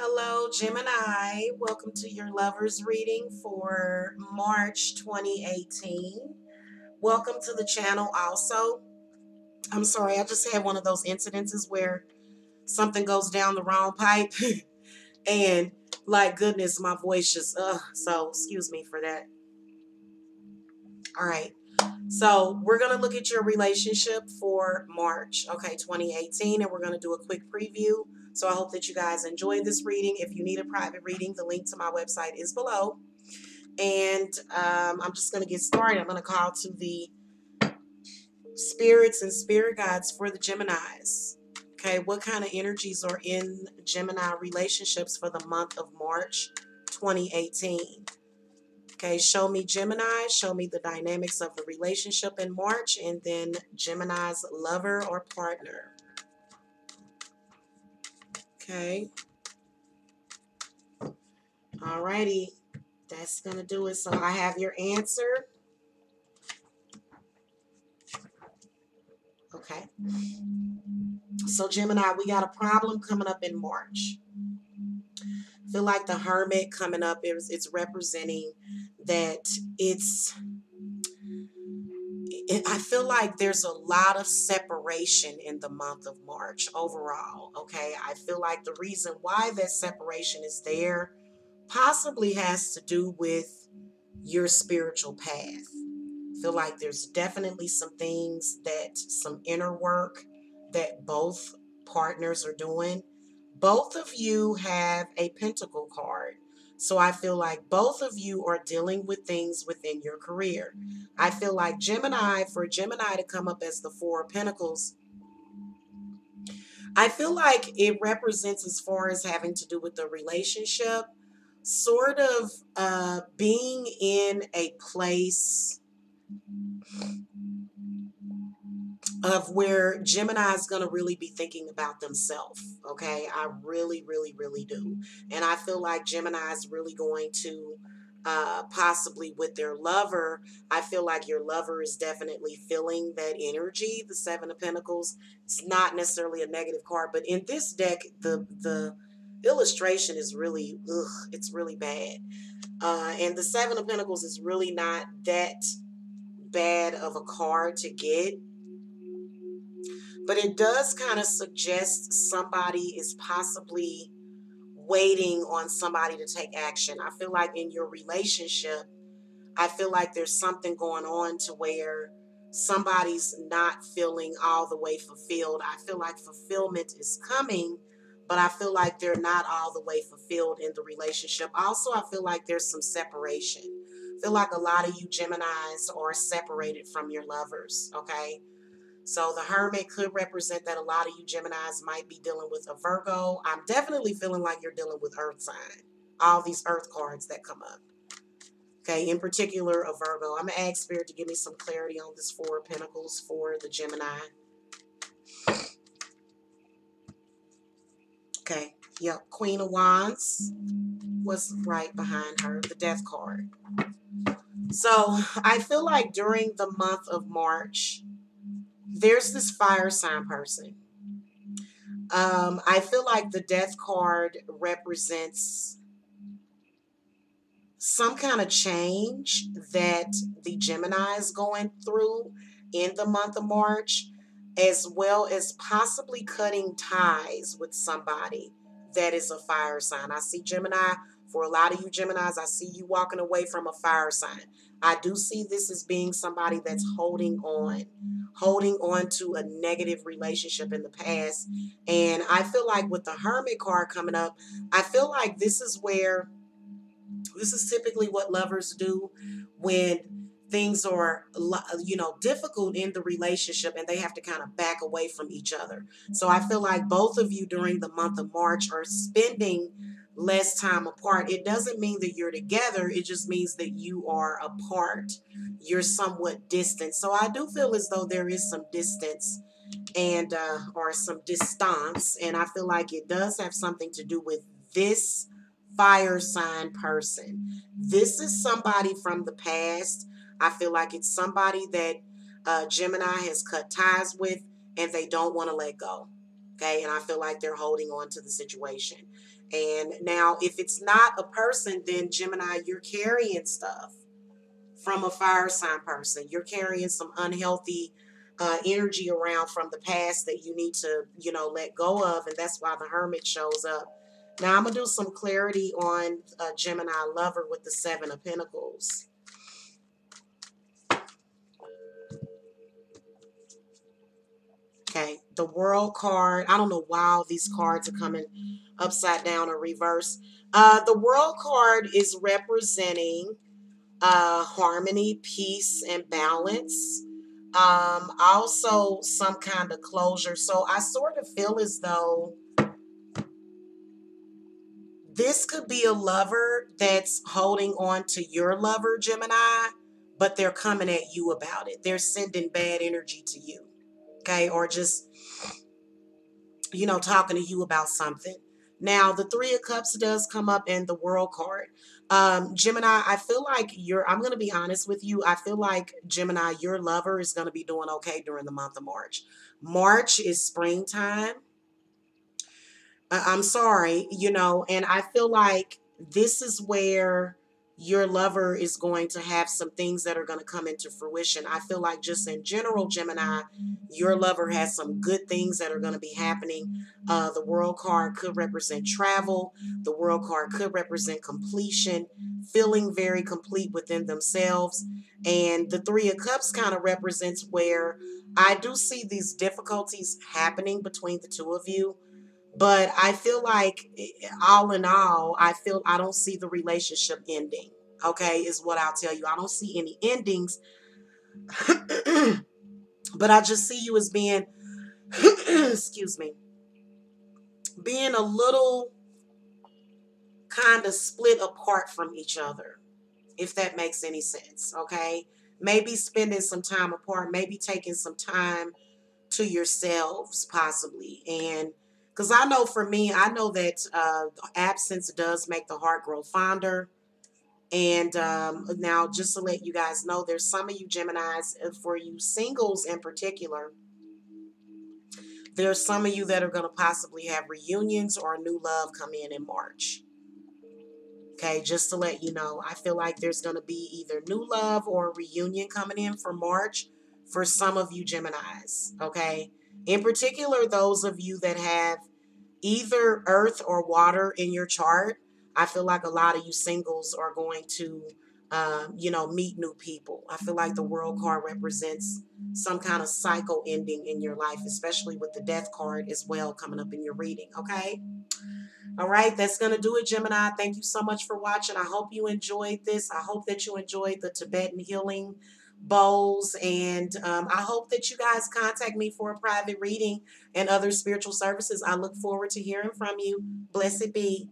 Hello, Gemini. Welcome to your lover's reading for March 2018. Welcome to the channel also. I'm sorry, I just had one of those incidences where something goes down the wrong pipe and like goodness, my voice just, so excuse me for that. All right. So we're going to look at your relationship for March, okay, 2018, and we're going to do a quick preview. So I hope that you guys enjoyed this reading. If you need a private reading, the link to my website is below. And I'm just going to get started. I'm going to call to the spirits and spirit guides for the Geminis. Okay, what kind of energies are in Gemini relationships for the month of March 2018? Okay, show me Gemini, show me the dynamics of the relationship in March, and then Gemini's lover or partner. Okay. Alrighty, that's going to do it. So I have your answer. Okay. So Gemini, we got a problem coming up in March. I feel like the Hermit coming up, it's representing that I feel like there's a lot of separation in the month of March overall, okay? I feel like the reason why that separation is there possibly has to do with your spiritual path. I feel like there's definitely some things that, some inner work that both partners are doing. Both of you have a Pentacle card. So I feel like both of you are dealing with things within your career. I feel like Gemini, for Gemini to come up as the Four of Pentacles, I feel like it represents as far as having to do with the relationship, sort of being in a place of where Gemini is going to really be thinking about themselves, okay? I really, really, really do. And I feel like Gemini is really going to possibly with their lover, I feel like your lover is definitely feeling that energy, the Seven of Pentacles. It's not necessarily a negative card, but in this deck, the illustration is really, it's really bad. And the Seven of Pentacles is really not that bad of a card to get. But it does kind of suggest somebody is possibly waiting on somebody to take action. I feel like in your relationship, I feel like there's something going on to where somebody's not feeling all the way fulfilled. I feel like fulfillment is coming, but I feel like they're not all the way fulfilled in the relationship. Also, I feel like there's some separation. I feel like a lot of you Geminis are separated from your lovers, okay? So the Hermit could represent that a lot of you Geminis might be dealing with a Virgo. I'm definitely feeling like you're dealing with earth sign. All these earth cards that come up. Okay, in particular a Virgo. I'm going to ask Spirit to give me some clarity on this Four of Pentacles for the Gemini. Okay, yep. Queen of Wands was right behind her. The Death card. So I feel like during the month of March, there's this fire sign person. I feel like the Death card represents some kind of change that the Gemini is going through in the month of March, as well as possibly cutting ties with somebody that is a fire sign. I see Gemini, for a lot of you Geminis, I see you walking away from a fire sign. I do see this as being somebody that's holding on to a negative relationship in the past. And I feel like with the Hermit card coming up, I feel like this is typically what lovers do when things are, you know, difficult in the relationship and they have to kind of back away from each other. So I feel like both of you during the month of March are spending less time apart. It doesn't mean that you're together. It just means that you are apart. You're somewhat distant. So I do feel as though there is some distance and or some distance. And I feel like it does have something to do with this fire sign person. This is somebody from the past. I feel like it's somebody that Gemini has cut ties with and they don't want to let go. Okay, and I feel like they're holding on to the situation. And now if it's not a person, then Gemini, you're carrying stuff from a fire sign person. You're carrying some unhealthy energy around from the past that you need to, you know, let go of. And that's why the Hermit shows up. Now I'm going to do some clarity on Gemini Lover with the 7 of Pentacles. Okay, the World card. I don't know why all these cards are coming upside down or reverse. The World card is representing harmony, peace, and balance. Also some kind of closure. So I sort of feel as though this could be a lover that's holding on to your lover, Gemini, but they're coming at you about it. They're sending bad energy to you, okay? Or just, you know, talking to you about something. Now, the 3 of Cups does come up in the World card. Gemini, I feel like I'm going to be honest with you. I feel like, Gemini, your lover is going to be doing okay during the month of March. March is springtime. I'm sorry, you know, and I feel like this is where your lover is going to have some things that are going to come into fruition. I feel like just in general, Gemini, your lover has some good things that are going to be happening. The World card could represent travel. The World card could represent completion, feeling very complete within themselves. And the 3 of Cups kind of represents where I do see these difficulties happening between the two of you. But I feel like all in all, I don't see the relationship ending, okay, is what I'll tell you. I don't see any endings, but I just see you as being, excuse me, being a little kind of split apart from each other, if that makes any sense, okay? Maybe spending some time apart, maybe taking some time to yourselves possibly, and because I know for me, I know that absence does make the heart grow fonder. And now just to let you guys know, there's some of you Geminis, for you singles in particular, there's some of you that are going to possibly have reunions or a new love come in March. Okay, just to let you know, I feel like there's going to be either new love or a reunion coming in for March for some of you Geminis, okay? In particular, those of you that have either earth or water in your chart, I feel like a lot of you singles are going to, you know, meet new people. I feel like the World card represents some kind of cycle ending in your life, especially with the Death card as well coming up in your reading, okay? All right, that's going to do it, Gemini. Thank you so much for watching. I hope you enjoyed this. I hope that you enjoyed the Tibetan healing bowls, and I hope that you guys contact me for a private reading and other spiritual services. I look forward to hearing from you. Blessed be.